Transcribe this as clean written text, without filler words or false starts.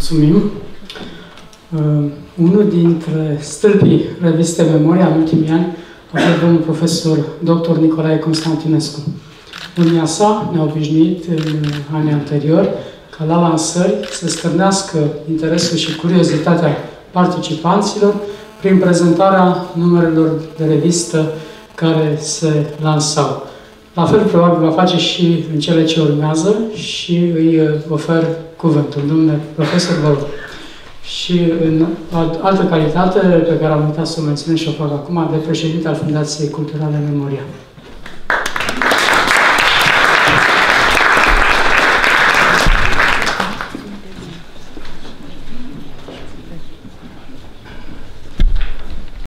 mulțumim. Unul dintre stâlpii revistei Memoria în ultimii ani a fost domnul profesor dr. Nicolae Constantinescu. Domnia sa ne-a obișnuit în anii anteriori ca la lansări să stârnească interesul și curiozitatea participanților prin prezentarea numerelor de revistă care se lansau. La fel, probabil, va face și în cele ce urmează și îi ofer cuvântul. Domnule profesor, vă rog. Și în altă calitate, pe care am uitat să o menționez și o fac acum, de președinte al Fundației Culturale Memoria.